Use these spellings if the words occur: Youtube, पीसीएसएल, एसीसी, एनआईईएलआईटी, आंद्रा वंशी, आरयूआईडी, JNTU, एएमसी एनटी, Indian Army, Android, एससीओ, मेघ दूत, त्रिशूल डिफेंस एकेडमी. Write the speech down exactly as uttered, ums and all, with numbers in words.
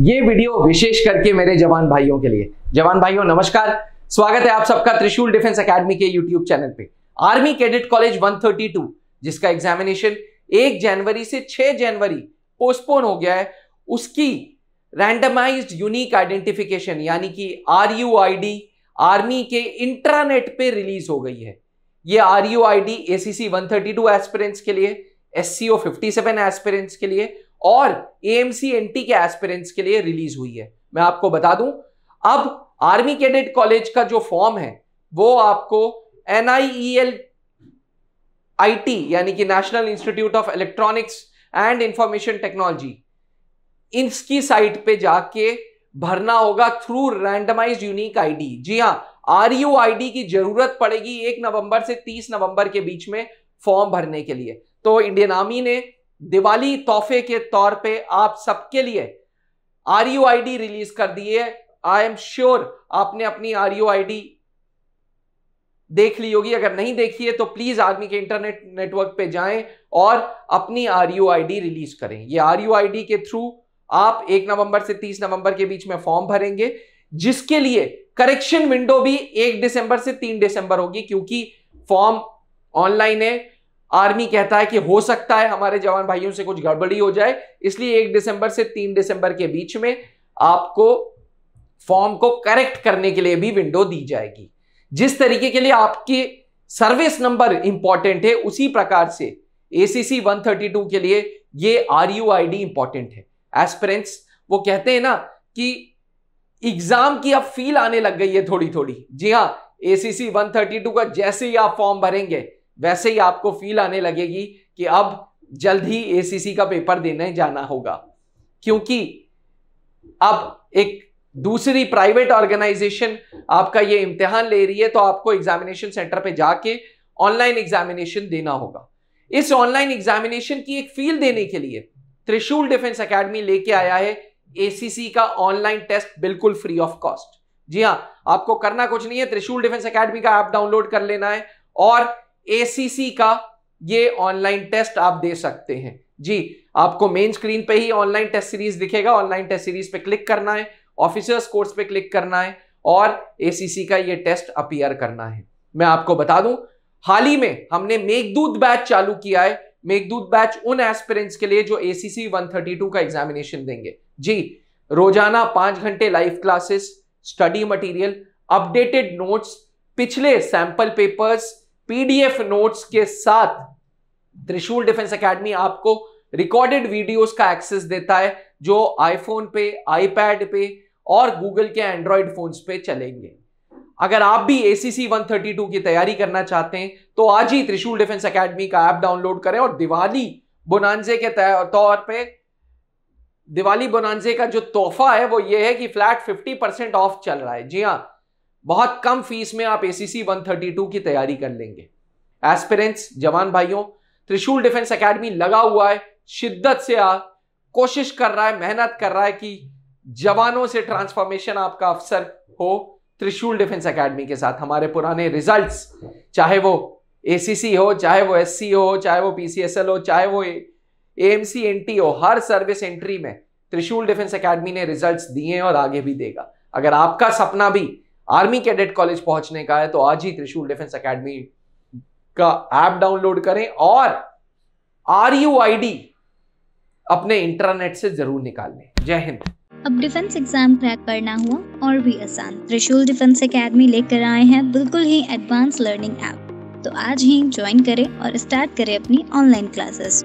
ये वीडियो विशेष करके मेरे जवान भाइयों के लिए। जवान भाइयों नमस्कार, स्वागत है आप सबका त्रिशूल डिफेंस एकेडमी के यूट्यूब चैनल पे। आर्मी कैडेट कॉलेज एक सौ बत्तीस जिसका एग्जामिनेशन एक जनवरी से छह जनवरी पोस्टपोन हो गया है, उसकी रैंडमाइज्ड यूनिक आइडेंटिफिकेशन यानी कि आरयूआईडी आर्मी के इंट्रानेट पे रिलीज हो गई है। ये आरयूआईडी एसीसी एक सौ बत्तीस एस्पिरेंट्स के लिए, एससीओ सत्तावन एस्पिरेंट्स के लिए और एएमसी एनटी के एस्पिरेंट्स के लिए रिलीज हुई है। मैं आपको बता दूं, अब आर्मी कैडेट कॉलेज का जो फॉर्म है वो आपको एनआईईएलआईटी यानी कि national institute of electronics and information technology, इसकी साइट पे जाके भरना होगा थ्रू रैंडमाइज्ड यूनिक आईडी। जी हां, आरयूआईडी की जरूरत पड़ेगी एक नवंबर से तीस नवंबर के बीच में फॉर्म भरने के लिए। तो इंडियन आर्मी ने दिवाली तोहफे के तौर पे आप सबके लिए आरयूआईडी रिलीज कर दी है। आई एम श्योर आपने अपनी आरयूआईडी देख ली होगी, अगर नहीं देखी है तो प्लीज आर्मी के इंटरनेट नेटवर्क पे जाएं और अपनी आरयूआईडी रिलीज करें। ये आरयूआईडी के थ्रू आप एक नवंबर से तीस नवंबर के बीच में फॉर्म भरेंगे, जिसके लिए करेक्शन विंडो भी एक दिसंबर से तीन दिसंबर होगी, क्योंकि फॉर्म ऑनलाइन है। आर्मी कहता है कि हो सकता है हमारे जवान भाइयों से कुछ गड़बड़ी हो जाए, इसलिए एक दिसंबर से तीन दिसंबर के बीच में आपको फॉर्म को करेक्ट करने के लिए भी विंडो दी जाएगी। जिस तरीके के लिए आपके सर्विस नंबर इंपॉर्टेंट है, उसी प्रकार से एसीसी एक सौ बत्तीस के लिए ये आरयूआईडी इंपॉर्टेंट है। एस्पिरेंट्स वो कहते हैं ना कि एग्जाम की अब फील आने लग गई है थोड़ी थोड़ी। जी हाँ, एसीसी एक सौ बत्तीस का जैसे ही आप फॉर्म भरेंगे वैसे ही आपको फील आने लगेगी कि अब जल्द ही एसीसी का पेपर देने जाना होगा, क्योंकि अब एक दूसरी प्राइवेट ऑर्गेनाइजेशन आपका ये इम्तिहान ले रही है। तो आपको एग्जामिनेशन सेंटर पे जाके ऑनलाइन एग्जामिनेशन देना होगा। इस ऑनलाइन एग्जामिनेशन की एक फील देने के लिए त्रिशूल डिफेंस एकेडमी लेके आया है एसीसी का ऑनलाइन टेस्ट, बिल्कुल फ्री ऑफ कॉस्ट। जी हाँ, आपको करना कुछ नहीं है, त्रिशूल डिफेंस एकेडमी का ऐप डाउनलोड कर लेना है और एसीसी का ये ऑनलाइन टेस्ट आप दे सकते हैं। जी, आपको मेन स्क्रीन पे ही ऑनलाइन टेस्ट सीरीज दिखेगा, ऑनलाइन टेस्ट सीरीज पे क्लिक करना है, ऑफिसर्स कोर्स पे क्लिक करना है और एसीसी का ये टेस्ट अपीयर करना है। मैं आपको बता दूं, हाल ही में हमने मेघ दूत बैच चालू किया है। मेघ दूत बैच उन एस्पिरेंट्स के लिए जो एसीसी एक सौ बत्तीस का एग्जामिनेशन देंगे। जी, रोजाना पांच घंटे live classes, study material, updated notes, पिछले सैंपल पेपर्स, पीडीएफ नोट्स के साथ त्रिशूल डिफेंस एकेडमी आपको रिकॉर्डेड वीडियोस का एक्सेस देता है जो आईफोन पे, आईपैड पे और गूगल के एंड्रॉइड फोन्स पे चलेंगे। अगर आप भी एसीसी एक सौ बत्तीस की तैयारी करना चाहते हैं तो आज ही त्रिशूल डिफेंस एकेडमी का ऐप डाउनलोड करें और दिवाली बोनांजे के तौर पे, दिवाली बोनांजे का जो तोहफा है वो ये है कि फ्लैट पचास परसेंट ऑफ चल रहा है। जी हाँ, बहुत कम फीस में आप एसीसी एक सौ बत्तीस की तैयारी कर लेंगे। एस्पिरेंट्स, जवान भाइयों, त्रिशूल डिफेंस एकेडमी लगा हुआ है, शिद्दत से आ कोशिश कर रहा है, मेहनत कर रहा है कि जवानों से ट्रांसफॉर्मेशन आपका अफसर हो। त्रिशूल डिफेंस एकेडमी के साथ हमारे पुराने रिजल्ट्स, चाहे वो एसीसी हो, चाहे वो एससीओ हो, चाहे वो पीसीएसएल हो, चाहे वो एएमसी एनटी हो, हर सर्विस एंट्री में त्रिशूल डिफेंस एकेडमी ने रिजल्ट्स दिए और आगे भी देगा। अगर आपका सपना भी आर्मी कैडेट कॉलेज पहुंचने का है तो आज ही त्रिशूल डिफेंस एकेडमी का ऐप डाउनलोड करें और आरयूआईडी अपने इंटरनेट से जरूर निकाल लें। जय हिंद। अब डिफेंस एग्जाम क्रैक करना हुआ और भी आसान, त्रिशूल डिफेंस एकेडमी लेकर आए हैं बिल्कुल ही एडवांस लर्निंग ऐप। तो आज ही ज्वाइन करें और स्टार्ट करें अपनी ऑनलाइन क्लासेस।